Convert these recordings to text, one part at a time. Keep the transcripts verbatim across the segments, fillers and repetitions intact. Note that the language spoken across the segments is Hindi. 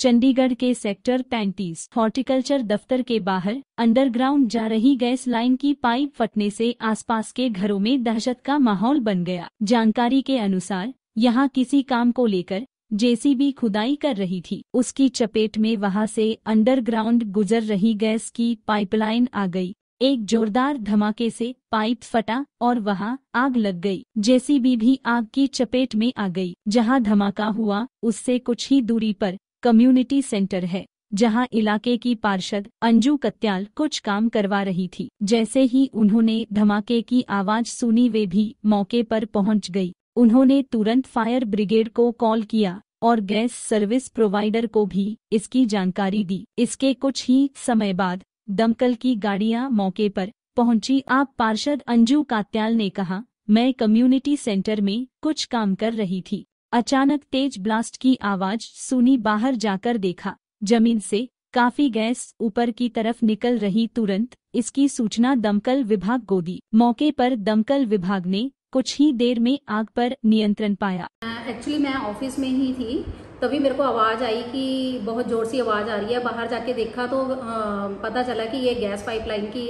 चंडीगढ़ के सेक्टर पैंतीस हॉर्टिकल्चर दफ्तर के बाहर अंडरग्राउंड जा रही गैस लाइन की पाइप फटने से आसपास के घरों में दहशत का माहौल बन गया। जानकारी के अनुसार यहां किसी काम को लेकर जेसीबी खुदाई कर रही थी, उसकी चपेट में वहां से अंडरग्राउंड गुजर रही गैस की पाइपलाइन आ गई। एक जोरदार धमाके से पाइप फटा और वहां आग लग गई। जेसीबी भी आग की चपेट में आ गई। जहां धमाका हुआ उससे कुछ ही दूरी पर कम्युनिटी सेंटर है, जहां इलाके की पार्षद अंजू कत्याल कुछ काम करवा रही थी। जैसे ही उन्होंने धमाके की आवाज सुनी वे भी मौके पर पहुंच गई। उन्होंने तुरंत फायर ब्रिगेड को कॉल किया और गैस सर्विस प्रोवाइडर को भी इसकी जानकारी दी। इसके कुछ ही समय बाद दमकल की गाड़ियां मौके पर पहुंची। आप पार्षद अंजू कत्याल ने कहा, मैं कम्युनिटी सेंटर में कुछ काम कर रही थी। अचानक तेज ब्लास्ट की आवाज सुनी, बाहर जाकर देखा जमीन से काफी गैस ऊपर की तरफ निकल रही। तुरंत इसकी सूचना दमकल विभाग को दी। मौके पर दमकल विभाग ने कुछ ही देर में आग पर नियंत्रण पाया। एक्चुअली मैं ऑफिस में ही थी, तभी मेरे को आवाज़ आई कि बहुत ज़ोर सी आवाज़ आ रही है। बाहर जाके देखा तो आ, पता चला कि ये गैस पाइपलाइन की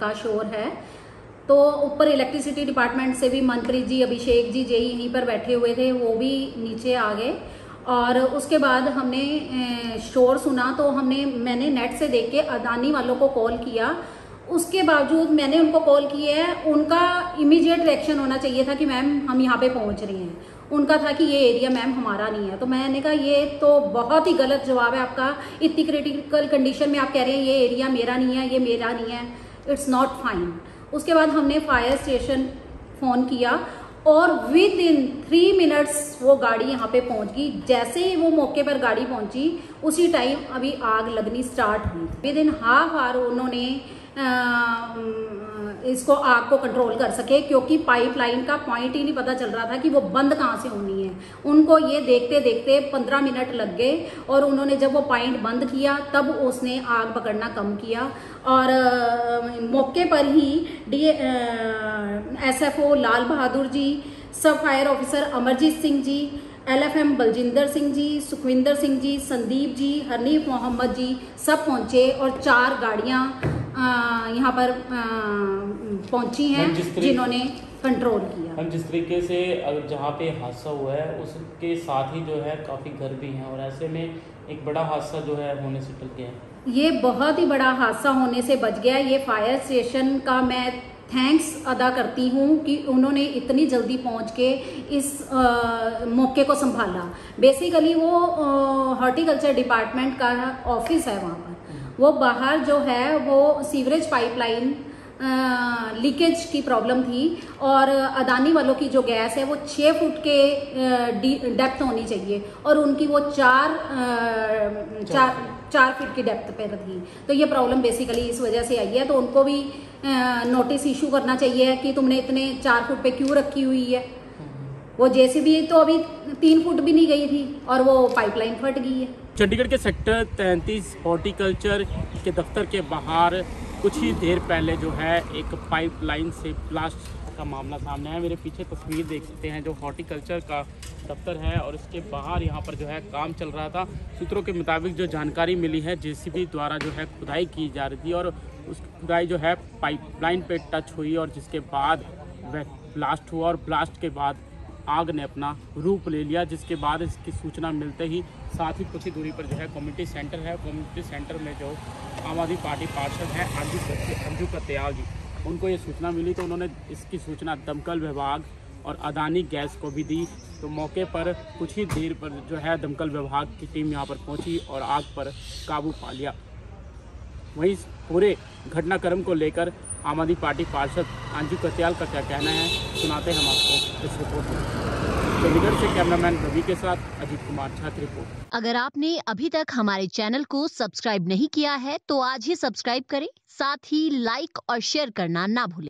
का शोर है। तो ऊपर इलेक्ट्रिसिटी डिपार्टमेंट से भी मंत्री जी, अभिषेक जी, जे यहीं पर बैठे हुए थे, वो भी नीचे आ गए। और उसके बाद हमने ए, शोर सुना तो हमने मैंने नेट से देख के अडानी वालों को कॉल किया। उसके बावजूद मैंने उनको कॉल किया है, उनका इमीडिएट रिएक्शन होना चाहिए था कि मैम हम यहाँ पे पहुँच रहे हैं। उनका था कि ये एरिया मैम हमारा नहीं है। तो मैंने कहा ये तो बहुत ही गलत जवाब है आपका। इतनी क्रिटिकल कंडीशन में आप कह रहे हैं ये एरिया मेरा नहीं है, ये मेरा नहीं है, इट्स नॉट फाइन। उसके बाद हमने फायर स्टेशन फ़ोन किया और विद इन थ्री मिनट्स वो गाड़ी यहाँ पे पहुँच गई। जैसे ही वो मौके पर गाड़ी पहुँची उसी टाइम अभी आग लगनी स्टार्ट हुई। विद इन हाफ आवर उन्होंने आ, इसको आग को कंट्रोल कर सके, क्योंकि पाइपलाइन का पॉइंट ही नहीं पता चल रहा था कि वो बंद कहाँ से होनी है। उनको ये देखते देखते पंद्रह मिनट लग गए और उन्होंने जब वो पॉइंट बंद किया तब उसने आग पकड़ना कम किया। और मौके पर ही डी एसएफओ लाल Bahadur ji, sub fire officer Amarjeet Singh ji, L F M Baljinder Singh ji, Sukhvinder Singh ji, Sandeep ji, Harnif Mohammad ji, सब पहुँचे और चार गाड़ियाँ यहाँ पर आ, पहुंची हैं जिन्होंने कंट्रोल किया। हम जिस तरीके से जहाँ पे हादसा हुआ है उसके साथ ही जो है काफ़ी घर भी हैं और ऐसे में एक बड़ा हादसा जो है होने से टल गया है। ये बहुत ही बड़ा हादसा होने से बच गया। ये फायर स्टेशन का मैं थैंक्स अदा करती हूँ कि उन्होंने इतनी जल्दी पहुँच के इस आ, मौके को संभाला। बेसिकली वो हॉर्टिकल्चर डिपार्टमेंट का ऑफिस है, वहाँ पर वो बाहर जो है वो सीवरेज पाइपलाइन लीकेज की प्रॉब्लम थी और अडानी वालों की जो गैस है वो छः फुट के डेप्थ होनी चाहिए और उनकी वो चार आ, चार चार फीट की डेप्थ पे थी। तो ये प्रॉब्लम बेसिकली इस वजह से आई है। तो उनको भी नोटिस इशू करना चाहिए कि तुमने इतने चार फुट पे क्यों रखी हुई है। वो जेसीबी तो अभी तीन फुट भी नहीं गई थी और वो पाइपलाइन फट गई है। चंडीगढ़ के सेक्टर तैंतीस हॉर्टिकल्चर के दफ्तर के बाहर कुछ ही देर पहले जो है एक पाइपलाइन से ब्लास्ट का मामला सामने आया। मेरे पीछे तस्वीर देख सकते हैं जो हॉर्टिकल्चर का दफ्तर है और इसके बाहर यहाँ पर जो है काम चल रहा था। सूत्रों के मुताबिक जो जानकारी मिली है जेसीबी द्वारा जो है खुदाई की जा रही थी और उस खुदाई जो है पाइपलाइन पे टच हुई और जिसके बाद वह ब्लास्ट हुआ और ब्लास्ट के बाद आग ने अपना रूप ले लिया। जिसके बाद इसकी सूचना मिलते ही साथ ही कुछ ही दूरी पर जो है कम्युनिटी सेंटर है। कम्युनिटी सेंटर में जो आम आदमी पार्टी पार्षद हैं अंजू कत्याल जी, उनको ये सूचना मिली तो उन्होंने इसकी सूचना दमकल विभाग और अडानी गैस को भी दी। तो मौके पर कुछ ही देर पर जो है दमकल विभाग की टीम यहाँ पर पहुँची और आग पर काबू पा लिया। वहीं पूरे घटनाक्रम को लेकर आम आदमी पार्टी पार्षद अंजू कत्याल का क्या कहना है, सुनाते हैं हम आपको इस रिपोर्ट में। चंडीगढ़ से कैमरामैन रवि के साथ अजीत कुमार छात्र रिपोर्ट। अगर आपने अभी तक हमारे चैनल को सब्सक्राइब नहीं किया है तो आज ही सब्सक्राइब करें, साथ ही लाइक और शेयर करना ना भूलें।